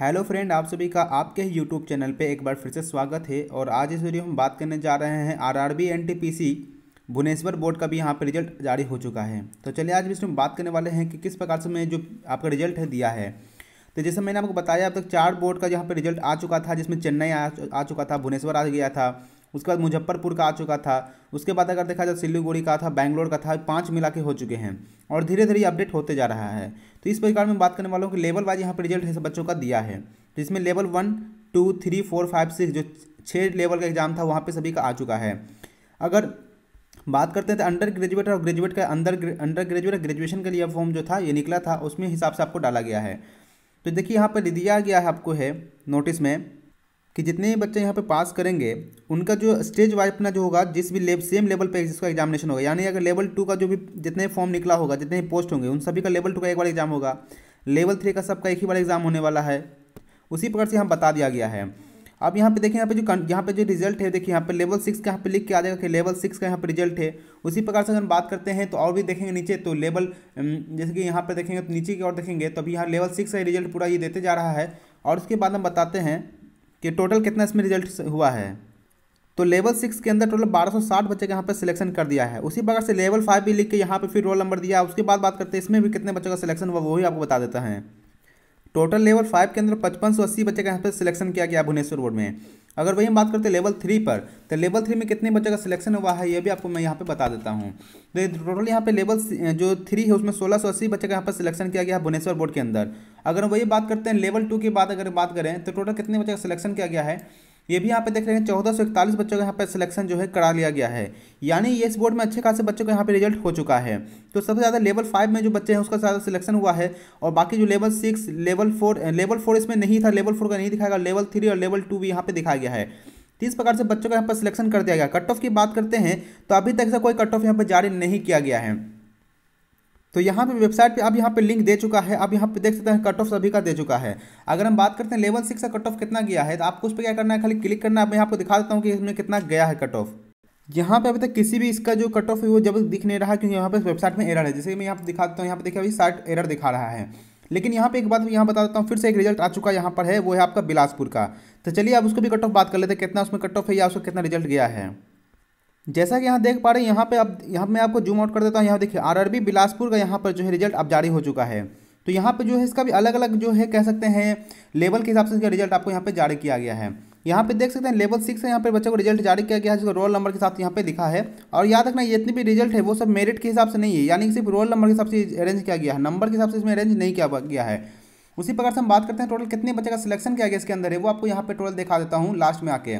Hello friend, आप सभी का आपके ही यूट्यूब चैनल पे एक बार फिर से स्वागत है। और आज इस वीडियो में हम बात करने जा रहे हैं आरआरबी एनटीपीसी भुवनेश्वर बोर्ड का भी यहाँ पर रिजल्ट जारी हो चुका है। तो चलिए आज भी इसमें बात करने वाले हैं कि किस प्रकार से मैं जो आपका रिजल्ट है दिया है। तो जैसे मैंने आपको बताया, अब तक 4 बोर्ड का यहाँ पर रिजल्ट आ चुका था, जिसमें चेन्नई आ चुका था, भुवनेश्वर आ गया था, उसके बाद मुजफ्फरपुर का आ चुका था, उसके बाद अगर देखा जाए सिल्लीगुड़ी का था, बैंगलोर का था। 5 मिला के हो चुके हैं और धीरे धीरे अपडेट होते जा रहा है। तो इस प्रकार में बात करने वाला हूँ कि लेवल वाइज यहाँ पर रिजल्ट है सब बच्चों का दिया है, जिसमें लेवल 1, 2, 3, 4, 5, 6 जो 6 लेवल का एग्जाम था वहाँ पर सभी का आ चुका है। अगर बात करते हैं तो अंडर ग्रेजुएट और ग्रेजुएट का अंडर ग्रेजुएट ग्रेजुएशन के लिए फॉर्म जो था ये निकला था, उसमें हिसाब से आपको डाला गया है। तो देखिए यहाँ पर दिया गया है आपको है नोटिस में कि जितने बच्चे यहाँ पे पास करेंगे उनका जो स्टेज वाइज अपना जो होगा, जिस भी सेम लेवल पे जिसका एग्जामिनेशन होगा, यानी अगर लेवल 2 का जो भी जितने फॉर्म निकला होगा, जितने पोस्ट होंगे, उन सभी का लेवल 2 का एक बार एग्जाम होगा, लेवल 3 का सबका एक ही बार एग्जाम होने वाला है। उसी प्रकार से यहाँ बता दिया गया है। अब यहाँ पे देखिए, यहाँ पे जो रिजल्ट है, देखिए यहाँ पे लेवल 6 का यहाँ पे लिख के आ जाएगा कि लेवल 6 का यहाँ पे रिजल्ट है। उसी प्रकार से अगर हम बात करते हैं तो और भी देखेंगे नीचे, तो लेवल जैसे कि यहाँ पे देखेंगे तो नीचे की ओर देखेंगे तो अभी यहाँ लेवल 6 का रिजल्ट पूरा ये देते जा रहा है। और उसके बाद हम बताते हैं कि टोटल कितना इसमें रिजल्ट हुआ है। तो लेवल 6 के अंदर टोटल 1260 बच्चे का यहाँ पर सिलेक्शन कर दिया है। उसी प्रकार से लेवल 5 भी लिख के यहाँ पर फिर रोल नंबर दिया। उसके बाद बात करते हैं इसमें भी कितने बच्चों का सिलेक्शन हुआ, वो भी आपको बता देता है। टोटल लेवल 5 के अंदर 5580 बच्चे का यहाँ पर सिलेक्शन किया गया भुवनेश्वर बोर्ड में। अगर वही हम बात करते हैं लेवल 3 पर, तो लेवल 3 में कितने बच्चों का सिलेक्शन हुआ है ये भी आपको मैं यहाँ पे बता देता हूँ। तो टोटल यहाँ पे लेवल जो 3 है उसमें 1680 बच्चे का यहाँ पर सिलेक्शन किया गया है भुवनेश्वर बोर्ड के अंदर। अगर वही बात करते हैं लेवल 2 की बात करें तो टोटल कितने बच्चों का सिलेक्शन किया गया है ये भी यहाँ पे देख रहे हैं, 1441 बच्चों का यहाँ पे सिलेक्शन जो है करा लिया गया है। यानी ये इस बोर्ड में अच्छे खासे बच्चों का यहाँ पे रिजल्ट हो चुका है। तो सबसे ज़्यादा लेवल 5 में जो बच्चे हैं उसका ज़्यादा सिलेक्शन हुआ है। और बाकी जो लेवल 6, लेवल 4 इसमें नहीं था, लेवल 4 का नहीं दिखाया गया, लेवल 3 और लेवल 2 भी यहाँ पर दिखाया गया है। तो इस प्रकार से बच्चों का यहाँ पर सिलेक्शन कर दिया गया। कट ऑफ की बात करते हैं तो अभी तक से कोई कट ऑफ यहाँ पर जारी नहीं किया गया है। तो यहाँ पे वेबसाइट पे अब यहाँ पे लिंक दे चुका है, आप यहाँ पे देख सकते हैं कट ऑफ सभी का दे चुका है। अगर हम बात करते हैं लेवल 6 का कट ऑफ कितना गया है तो आपको उस पर क्या करना है, खाली क्लिक करना है। मैं आपको दिखा देता हूँ कि इसमें कितना गया है कट ऑफ। यहाँ पे अभी तक किसी भी इसका जो कट ऑफ है वो जब दिख नहीं रहा, क्योंकि यहाँ पे वेबसाइट में एरर है। जैसे मैं यहाँ पर दिखा देता हूँ, यहाँ पर देखिए अभी साइट एरर दिखा रहा है। लेकिन यहाँ पे एक बात यहाँ बता देता हूँ, फिर से एक रिजल्ट आ चुका यहाँ पर है, वो है आपका बिलासपुर का। तो चलिए आप उसको भी कट ऑफ बात कर लेते हैं, कितना उसमें कट ऑफ है या उसका कितना रिजल्ट गया है। जैसा कि यहाँ देख पा रहे हैं, यहाँ पे अब यहाँ मैं आपको जूम आउट कर देता हूँ। यहाँ देखिए आरआरबी बिलासपुर का यहाँ पर जो है रिजल्ट अब जारी हो चुका है। तो यहाँ पे जो है इसका भी अलग अलग जो है कह सकते हैं लेवल के हिसाब से इसका रिजल्ट आपको यहाँ पे जारी किया गया है। यहाँ पे देख सकते हैं लेवल 6 से यहाँ पे बच्चों को रिजल्ट जारी किया गया है, जिसको रोल नंबर के साथ यहाँ पे दिखा है। और याद रखना जितने भी रिजल्ट है वो सब मेरिट के हिसाब से नहीं है, यानी कि सिर्फ रोल नंबर के हिसाब से अरेंज किया गया है, नंबर के हिसाब से इसमें अरेंज नहीं किया गया है। उसी प्रकार से हम बात करते हैं टोटल कितने बच्चे का सिलेक्शन किया गया इसके अंदर है, वो आपको यहाँ पे टोटल दिखा देता हूँ लास्ट में आके।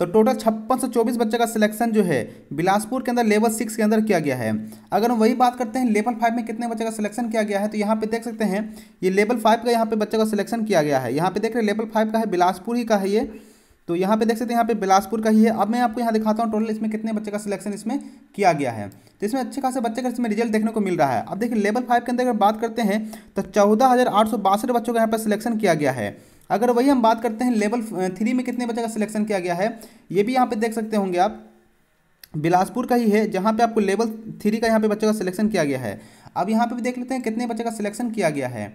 तो टोटल 5624 बच्चे का सिलेक्शन जो है बिलासपुर के अंदर लेवल 6 के अंदर किया गया है। अगर हम वही बात करते हैं लेवल 5 में कितने बच्चे का सिलेक्शन किया गया है, तो यहाँ पे देख सकते हैं ये लेवल 5 का यहाँ पे बच्चे का सिलेक्शन किया गया है। यहाँ पे देख रहे हैं लेवल 5 का है, बिलासपुर ही का है ये। तो यहाँ पे देख सकते हैं यहाँ पे बिलासपुर का ही है। अब मैं आपको यहाँ दिखाता हूँ टोटल इसमें कितने बच्चे का सिलेक्शन इसमें किया गया है। तो इसमें अच्छे खासे बच्चे का इसमें रिजल्ट देखने को मिल रहा है। अब देखिए लेवल 5 के अंदर अगर बात करते हैं तो 14862 बच्चों का यहाँ पर सिलेक्शन किया गया है। अगर वही हम बात करते हैं लेवल 3 में कितने बच्चे का सिलेक्शन किया गया है, ये भी यहाँ पे देख सकते होंगे आप, बिलासपुर का ही है, जहाँ पे आपको लेवल 3 का यहाँ पे बच्चों का सिलेक्शन किया गया है। अब यहाँ पे भी देख लेते हैं कितने बच्चे का सिलेक्शन किया गया है।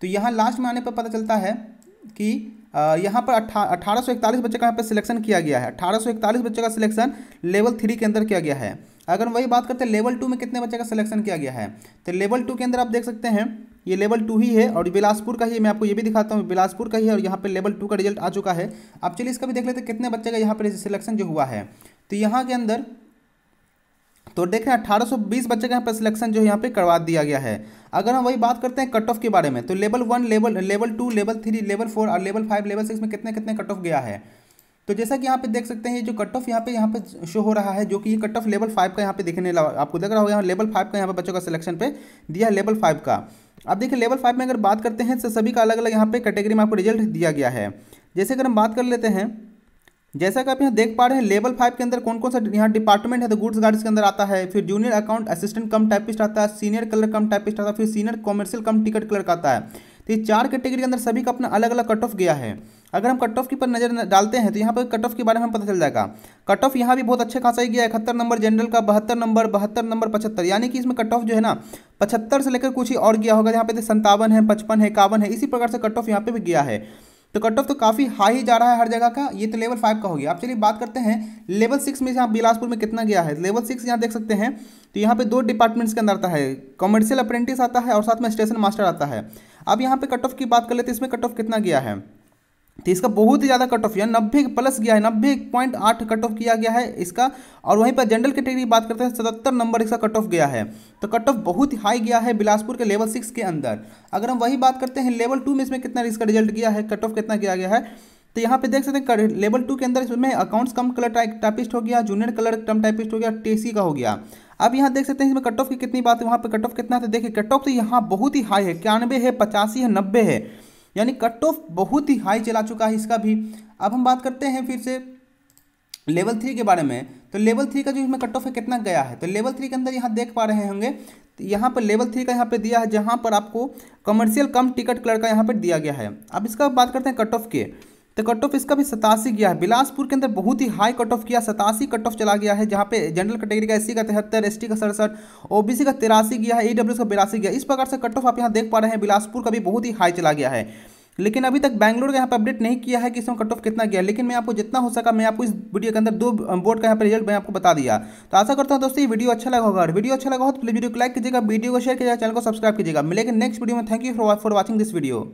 तो यहाँ लास्ट में आने पर पता चलता है कि यहाँ पर 1841 बच्चे का यहाँ पर सिलेक्शन किया गया है। 1841 बच्चों का सिलेक्शन लेवल 3 के अंदर किया गया है। अगर वही बात करते हैं लेवल 2 में कितने बच्चे का सिलेक्शन किया गया है, तो लेवल 2 के अंदर आप देख सकते हैं ये लेवल 2 ही है और बिलासपुर का ही है। मैं आपको ये भी दिखाता हूँ, बिलासपुर का ही है और यहाँ पे लेवल 2 का रिजल्ट आ चुका है। अब चलिए इसका भी देख लेते हैं कितने बच्चे का यहाँ पर सिलेक्शन जो हुआ है। तो यहाँ के अंदर तो देख रहे हैं 1820 बच्चे का यहाँ पर सिलेक्शन जो है यहाँ पे करवा दिया गया है। अगर हम वही बात करते हैं कट ऑफ के बारे में, तो लेवल 1, लेवल 2, लेवल 3, लेवल 4 और लेवल 5, लेवल 6 में कितने कट ऑफ गया है। तो जैसा कि यहाँ पे देख सकते हैं ये जो कट ऑफ यहाँ पे शो हो रहा है, जो कि ये कट ऑफ लेवल 5 का यहाँ पे दिखने लगा, आपको देख रहा होगा यहाँ लेवल 5 का यहाँ पे बच्चों का सिलेक्शन पे दिया है, लेवल 5 का। अब देखिए लेवल 5 में अगर बात करते हैं तो सभी का अलग अलग यहाँ पे कैटेगरी में आपको रिजल्ट दिया गया है। जैसे अगर हम बात कर लेते हैं, जैसा कि आप यहाँ देख पा रहे हैं लेवल 5 के अंदर कौन कौन सा यहाँ डिपार्टमेंट है, तो गुड्स गार्ड्स के अंदर आता है, फिर junior account assistant cum typist आता है, सीनियर क्लर्क कम टाइपिस्ट आता है, फिर senior commercial cum ticket clerk आता है। तो ये 4 कैटेगरी के अंदर सभी का अपना अलग अलग कट ऑफ गया है। अगर हम कट ऑफ की पर नजर डालते हैं तो यहाँ पर कट ऑफ के बारे में पता चल जाएगा। कट ऑफ यहाँ भी बहुत अच्छा खासा ही गया है, 71 नंबर जनरल का, 72 नंबर, 75 नंबर, 75, यानी कि इसमें कट ऑफ जो है ना 75 से लेकर कुछ ही और गया होगा, यहाँ पे 57 है, 55 है, 51 है, इसी प्रकार से कट ऑफ यहाँ पे भी गया है। तो कट ऑफ तो काफ़ी हाई ही जा रहा है हर जगह का। ये तो लेवल 5 का हो गया। आप चलिए बात करते हैं लेवल 6 में, यहाँ बिलासपुर में कितना गया है। लेवल 6 यहाँ देख सकते हैं, तो यहाँ पे 2 डिपार्टमेंट्स के अंदर आता है, कॉमर्शियल अप्रेंटिस आता है और साथ में स्टेशन मास्टर आता है। अब यहाँ पे कट ऑफ की बात कर लेते हैं, इसमें कट ऑफ कितना गया है। तो इसका बहुत ही ज़्यादा कट ऑफ, यानी 90+ गया है, 90.8 कट ऑफ किया गया है इसका। और वहीं पर जनरल कैटेगरी की बात करते हैं, 77 नंबर इसका कट ऑफ गया है। तो कट ऑफ बहुत ही हाई गया है बिलासपुर के लेवल 6 के अंदर। अगर हम वही बात करते हैं लेवल 2 में, इसमें कितना इसका रिजल्ट गया है, कट ऑफ कितना किया गया है। तो यहाँ पे देख सकते हैं लेवल 2 के अंदर इसमें अकाउंट्स कम कलर टाइपिस्ट हो गया, जूनियर कलर कम टाइपिस्ट हो गया, टीसी का हो गया। अब यहाँ देख सकते हैं इसमें कट ऑफ की कितनी बात है, वहाँ पे कट ऑफ कितना है। देखिए कट ऑफ तो यहाँ बहुत ही हाई है, 91 है, 85 है, 90 है, यानी कट ऑफ बहुत ही हाई चला चुका है इसका भी। अब हम बात करते हैं फिर से लेवल 3 के बारे में। तो लेवल 3 का जो इसमें कट ऑफ है कितना गया है। तो लेवल 3 के अंदर यहाँ देख पा रहे होंगे, तो यहाँ पर लेवल 3 का यहाँ पे दिया है, जहाँ पर आपको कमर्शियल कम टिकट क्लर्क का यहाँ पर दिया गया है। अब इसका बात करते हैं कट ऑफ के, तो कट ऑफ इसका भी 87 गया है। बिलासपुर के अंदर बहुत ही हाई कट ऑफ किया, 87 कट ऑफ चला गया है, जहाँ पे जनरल कैटेगरी का एससी का 73, एसटी का 67, ओबीसी का 83 गया है, ईडब्ल्यूएस का 82 गया। इस प्रकार से कट ऑफ आप यहाँ देख पा रहे हैं बिलासपुर का भी बहुत ही हाई चला गया है। लेकिन अभी तक बैंगलोर का यहाँ पे अपडेट नहीं किया है कि इसमें कट ऑफ कितना गया, लेकिन मैं आपको जितना हो सका मैं आपको इस वीडियो के अंदर 2 बोर्ड का यहाँ पर रिजल्ट मैं आपको बता दिया। तो आशा करता हूँ दोस्तों ये वीडियो अच्छा लगा होगा। वीडियो अच्छा लगा हो तो प्लीज़ वीडियो को लाइक कीजिएगा, वीडियो को शेयर कीजिएगा, चैनल को सब्सक्राइब कीजिएगा। मिलेगा नेक्स्ट वीडियो में। Thank you for watching this video.